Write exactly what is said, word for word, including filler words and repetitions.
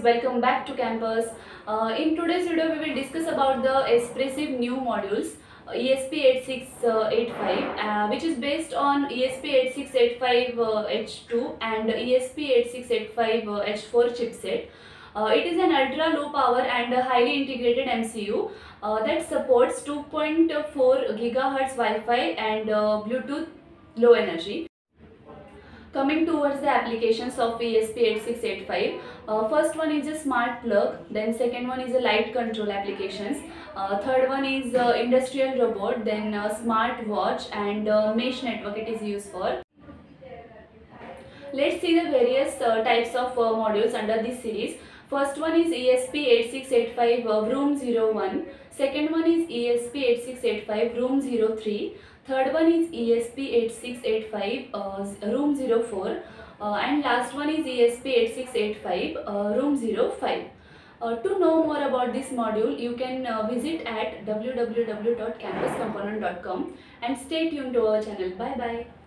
guys, welcome back to campus. Uh, in today's video, we will discuss about the Espressif new modules uh, E S P eight six eight five, uh, which is based on E S P eight six eight five H two and E S P eight six eight five H four chipset. Uh, it is an ultra low power and a highly integrated M C U uh, that supports two point four gigahertz Wi-Fi and uh, Bluetooth low energy. Coming towards the applications of E S P eight six eight five, uh, first one is a smart plug, then second one is a light control applications, uh, third one is uh, industrial robot, then uh, smart watch and uh, mesh network it is used for. Let's see the various uh, types of uh, modules under this series. First one is E S P eight six eight five uh, Vroom zero one, second one is E S P eight six eight five Vroom zero three, third one is E S P eight six eight five uh, Room zero four uh, and last one is E S P eight six eight five uh, Room zero five. Uh, to know more about this module, you can uh, visit at w w w dot campus component dot com and stay tuned to our channel. Bye bye.